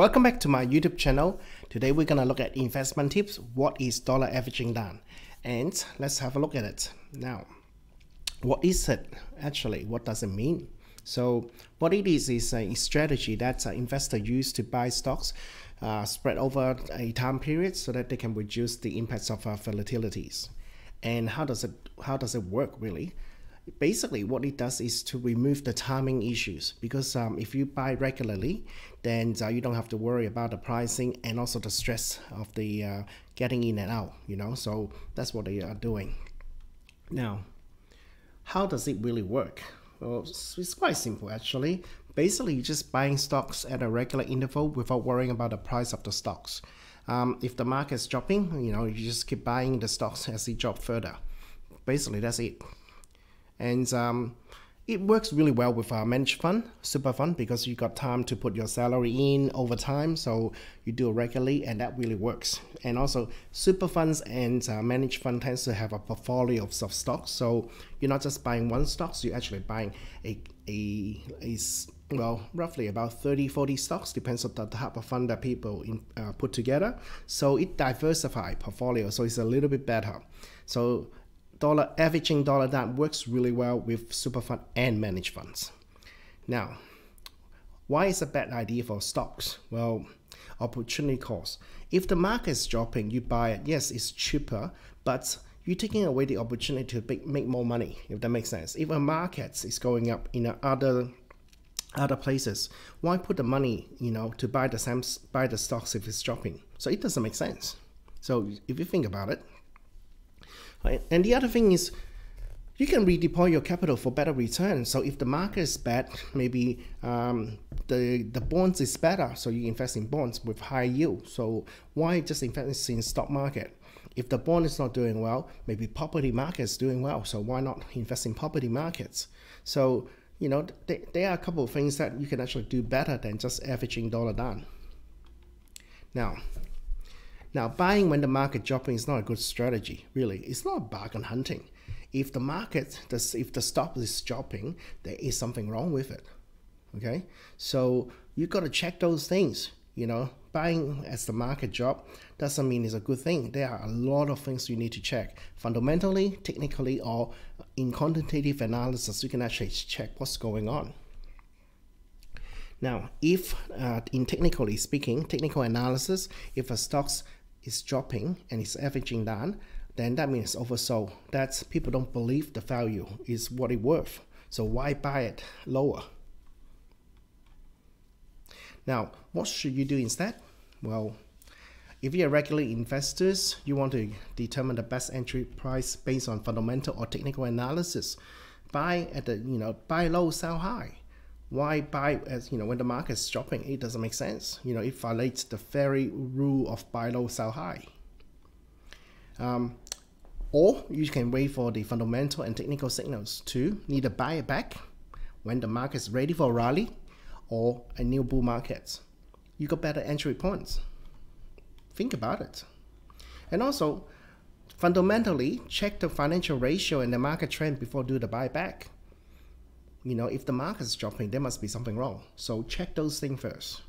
Welcome back to my YouTube channel. Today we're gonna look at investment tips. What is dollar averaging down? And let's have a look at it. Now, what is it actually? What does it mean? So what it is a strategy that investors use to buy stocks spread over a time period so that they can reduce the impacts of volatilities. And how does it work really? Basically, what it does is to remove the timing issues, because if you buy regularly, then you don't have to worry about the pricing and also the stress of the getting in and out, you know. So that's what they are doing. Now, how does it really work? Well, it's quite simple actually. Basically, you're just buying stocks at a regular interval without worrying about the price of the stocks. If the market's dropping, you know, you just keep buying the stocks as it drops further. Basically, that's it. And it works really well with our managed fund, super fund, because you got time to put your salary in over time, so you do it regularly, and that really works. And also, super funds and managed fund tends to have a portfolio of stocks, so you're not just buying one stock, so you're actually buying well, roughly about 30-40 stocks, depends on the type of fund that people put together. So it diversifies portfolio, so it's a little bit better. So dollar averaging dollar down works really well with super fund and managed funds. Now, why is a bad idea for stocks? Well, opportunity cost. If the market is dropping, you buy it. Yes, it's cheaper, but you're taking away the opportunity to make more money, if that makes sense. If a market is going up in other places, why put the money, you know, to buy the stocks if it's dropping? So it doesn't make sense. So if you think about it. And the other thing is, you can redeploy your capital for better returns. So if the market is bad, maybe the bonds is better, so you invest in bonds with high yield. So why just invest in stock market? If the bond is not doing well, maybe property market is doing well, so why not invest in property markets? So, you know, there are a couple of things that you can actually do better than just averaging dollar down. Now, buying when the market dropping is not a good strategy, really. It's not bargain hunting. If the market, if the stock is dropping, there is something wrong with it, okay? So you got to check those things, you know. Buying as the market drop doesn't mean it's a good thing. There are a lot of things you need to check. Fundamentally, technically, or in quantitative analysis, you can actually check what's going on. Now, if, in technically speaking, technical analysis, if a stock's is dropping and it's averaging down, then that means oversold. That's people don't believe the value is what it's worth. So why buy it lower? Now, what should you do instead? Well, if you're regular investors, you want to determine the best entry price based on fundamental or technical analysis. Buy at the, you know, buy low, sell high. Why buy, as you know, when the market's dropping? It doesn't make sense. You know, it violates the very rule of buy low, sell high. Or you can wait for the fundamental and technical signals to either buy it back when the market's ready for a rally or a new bull market. You got better entry points. Think about it. And also, fundamentally, check the financial ratio and the market trend before do the buyback. You know, if the market's dropping, there must be something wrong. So check those things first.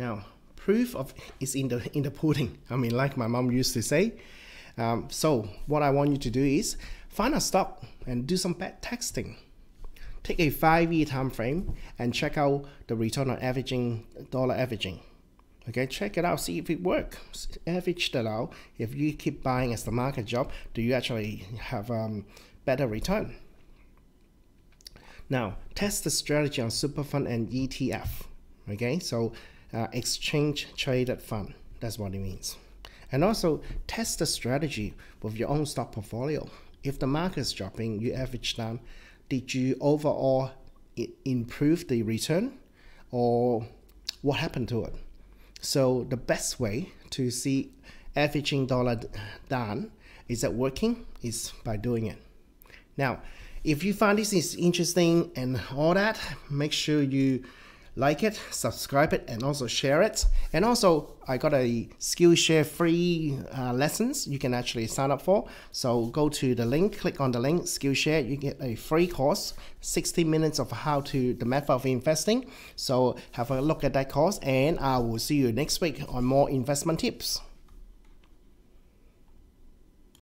Now, proof of is in the pudding. I mean, like my mom used to say. So what I want you to do is find a stock and do some back testing. Take a 5-year time frame and check out the return on averaging, dollar averaging. Okay, check it out, see if it works. Average that out. If you keep buying as the market drop, do you actually have better return? Now, test the strategy on super fund and ETF, okay? So exchange traded fund, that's what it means. And also test the strategy with your own stock portfolio. If the market is dropping, you average down. Did you overall improve the return, or what happened to it? So the best way to see averaging dollar down, is that working, is by doing it. Now, if you find this is interesting and all that, make sure you like it, subscribe it, and also share it. And also I got a Skillshare free lessons you can actually sign up for. So go to the link, click on the link Skillshare, you get a free course, 60 minutes of how to the method of investing. So have a look at that course, and I will see you next week on more investment tips.